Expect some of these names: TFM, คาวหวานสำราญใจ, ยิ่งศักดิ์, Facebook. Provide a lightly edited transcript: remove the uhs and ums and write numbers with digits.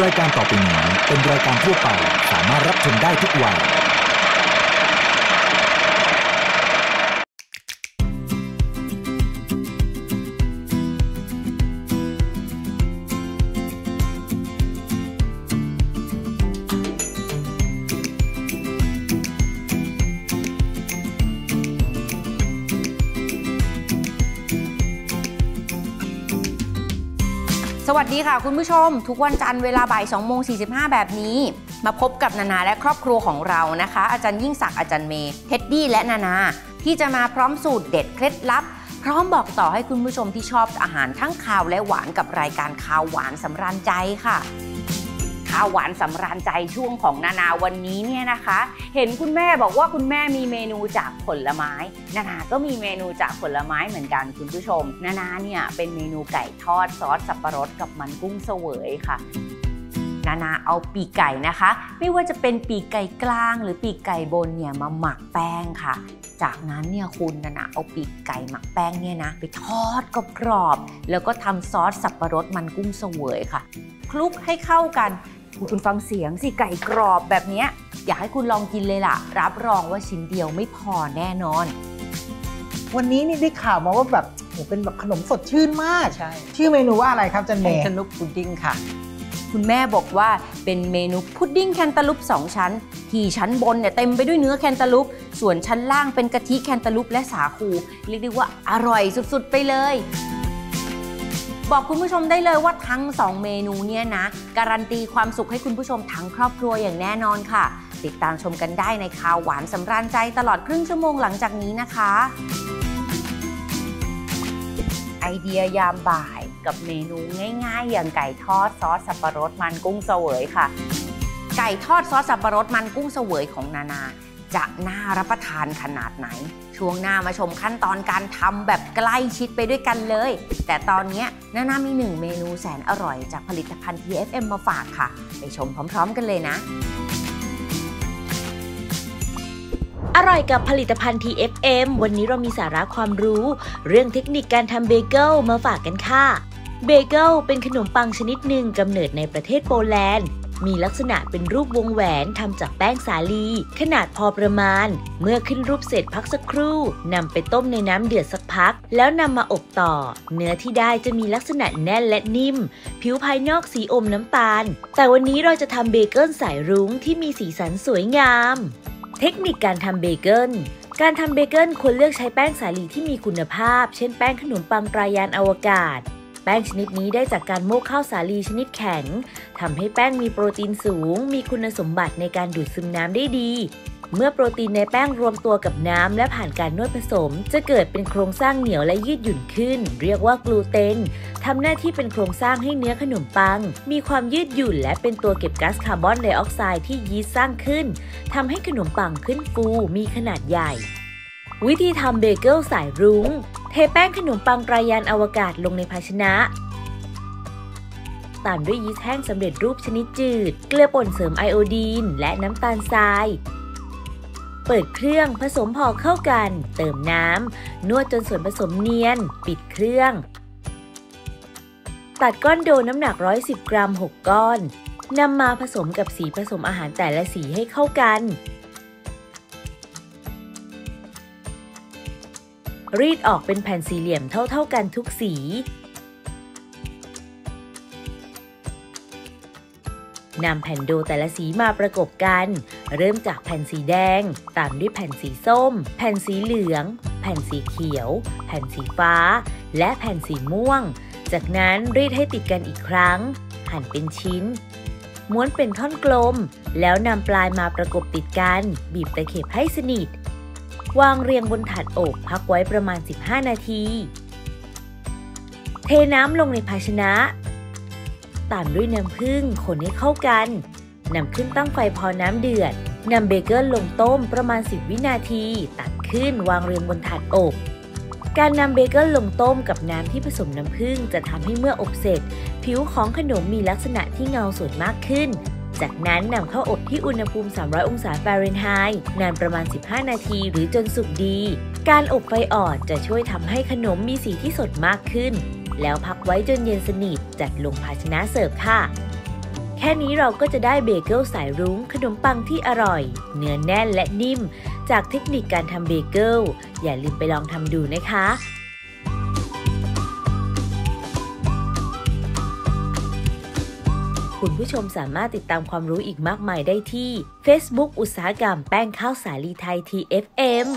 รายการต่อไปนี้เป็นรายการทั่วไปสามารถรับชมได้ทุกวัยสวัสดีค่ะคุณผู้ชมทุกวันจันทร์เวลาบ่าย 2:45 แบบนี้มาพบกับนานาและครอบครัวของเรานะคะอาจารย์ยิ่งศักดิ์อาจารย์เมย์เท็ดดี้และนานาที่จะมาพร้อมสูตรเด็ดเคล็ดลับพร้อมบอกต่อให้คุณผู้ชมที่ชอบอาหารทั้งคาวและหวานกับรายการคาวหวานสำราญใจค่ะคาวหวานสำราญใจช่วงของนานาวันนี้เนี่ยนะคะเห็นคุณแม่บอกว่าคุณแม่มีเมนูจากผลไม้นานาก็มีเมนูจากผลไม้เหมือนกันคุณผู้ชมนานาเนี่ยเป็นเมนูไก่ทอดซอสสับปะรดกับมันกุ้งเสวยค่ะนานาเอาปีกไก่นะคะไม่ว่าจะเป็นปีกไก่กลางหรือปีกไก่บนเนี่ยมาหมักแป้งค่ะจากนั้นเนี่ยคุณนานาเอาปีกไก่หมักแป้งเนี่ยนะไปทอดกรอบๆแล้วก็ทำซอสสับปะรดมันกุ้งเสวยค่ะคลุกให้เข้ากันคุณฟังเสียงสิไก่กรอบแบบนี้อยากให้คุณลองกินเลยล่ะรับรองว่าชิ้นเดียวไม่พอแน่นอนวันนี้นี่ได้ข่าวมาว่าแบบโอ้เป็นแบบขนมสดชื่นมากใช่ชื่อเมนูว่าอะไรครับจันเมย์แคนตาลูปพุดดิ้งค่ะคุณแม่บอกว่าเป็นเมนูพุดดิ้งแคนตาลูป2ชั้นที่ชั้นบนเนี่ยเต็มไปด้วยเนื้อแคนตาลูปส่วนชั้นล่างเป็นกะทิแคนตาลูปและสาคูเรียกได้ว่าอร่อยสุดๆไปเลยบอกคุณผู้ชมได้เลยว่าทั้ง2เมนูเนี่ยนะการันตีความสุขให้คุณผู้ชมทั้งครอบครัวอย่างแน่นอนค่ะติดตามชมกันได้ในข่าวหวานสำราญใจตลอดครึ่งชั่วโมงหลังจากนี้นะคะไอเดียยามบ่ายกับเมนูง่ายๆอย่างไก่ทอดซอสสับปะรดมันกุ้งเสวยค่ะไก่ทอดซอสสับปะรดมันกุ้งเสวยของนานาจะน่ารับประทานขนาดไหนช่วงหน้ามาชมขั้นตอนการทำแบบใกล้ชิดไปด้วยกันเลยแต่ตอนนี้นานามี1เมนูแสนอร่อยจากผลิตภัณฑ์ TFM มาฝากค่ะไปชมพร้อมๆกันเลยนะอร่อยกับผลิตภัณฑ์ TFM วันนี้เรามีสาระความรู้เรื่องเทคนิคการทำเบเกิลมาฝากกันค่ะเบเกิลเป็นขนมปังชนิดหนึ่งกำเนิดในประเทศโปแลนด์มีลักษณะเป็นรูปวงแหวนทำจากแป้งสาลีขนาดพอประมาณเมื่อขึ้นรูปเสร็จพักสักครู่นำไปต้มในน้ำเดือดสักพักแล้วนำมาอบต่อเนื้อที่ได้จะมีลักษณะแน่นและนิ่มผิวภายนอกสีอมน้ำตาลแต่วันนี้เราจะทำเบเกิลสายรุ้งที่มีสีสันสวยงามเทคนิคการทำเบเกิลควรเลือกใช้แป้งสาลีที่มีคุณภาพเช่นแป้งขนมปังตรายานอวกาศแป้งชนิดนี้ได้จากการโม่ข้าวสาลีชนิดแข็งทำให้แป้งมีโปรตีนสูงมีคุณสมบัติในการดูดซึมน้ำได้ดีเมื่อโปรตีนในแป้งรวมตัวกับน้ำและผ่านการนวดผสมจะเกิดเป็นโครงสร้างเหนียวและยืดหยุ่นขึ้นเรียกว่ากลูเตนทำหน้าที่เป็นโครงสร้างให้เนื้อขนมปังมีความยืดหยุ่นและเป็นตัวเก็บก๊าซคาร์บอนไดออกไซด์ที่ยีสต์สร้างขึ้นทำให้ขนมปังขึ้นฟูมีขนาดใหญ่วิธีทำเบเกิลสายรุ้งเทแป้งขนมปังตรายานอวกาศลงในภาชนะตามด้วยยีสต์แห้งสำเร็จรูปชนิดจืดเกลือป่นเสริมไอโอดีนและน้ำตาลทรายเปิดเครื่องผสมพอเข้ากันเติมน้ำนวดจนส่วนผสมเนียนปิดเครื่องตัดก้อนโดน้ำหนัก110 กรัม6 ก้อนนำมาผสมกับสีผสมอาหารแต่ละสีให้เข้ากันรีดออกเป็นแผ่นสี่เหลี่ยมเท่าๆกันทุกสีนำแผ่นโดแต่ละสีมาประกบกันเริ่มจากแผ่นสีแดงตามด้วยแผ่นสีส้มแผ่นสีเหลืองแผ่นสีเขียวแผ่นสีฟ้าและแผ่นสีม่วงจากนั้นรีดให้ติดกันอีกครั้งหั่นเป็นชิ้นม้วนเป็นท่อนกลมแล้วนำปลายมาประกบติดกันบีบตะเข็บให้สนิทวางเรียงบนถาดอบพักไว้ประมาณ15 นาทีเทน้ำลงในภาชนะตามด้วยน้ำผึ้งคนให้เข้ากันนำขึ้นตั้งไฟพอน้ำเดือดนำเบเกิลลงต้มประมาณ10 วินาทีตักขึ้นวางเรียงบนถาดอบการนำเบเกิลลงต้มกับน้ำที่ผสมน้ำผึ้งจะทำให้เมื่ออบเสร็จผิวของขนมมีลักษณะที่เงาสวยมากขึ้นจากนั้นนำเข้าอบที่อุณหภูมิ300 องศาฟาเรนไฮต์นานประมาณ15 นาทีหรือจนสุกดีการอบไฟอ่อนจะช่วยทำให้ขนมมีสีที่สดมากขึ้นแล้วพักไว้จนเย็นสนิทจัดลงภาชนะเสิร์ฟค่ะ แค่นี้เราก็จะได้เบเกิลสายรุ้งขนมปังที่อร่อยเนื้อแน่นและนิ่มจากเทคนิคการทำเบเกิลอย่าลืมไปลองทำดูนะคะคุณผู้ชมสามารถติดตามความรู้อีกมากมายได้ที่ Facebook อุตสาหกรรมแป้งข้าวสาลีไทย TFM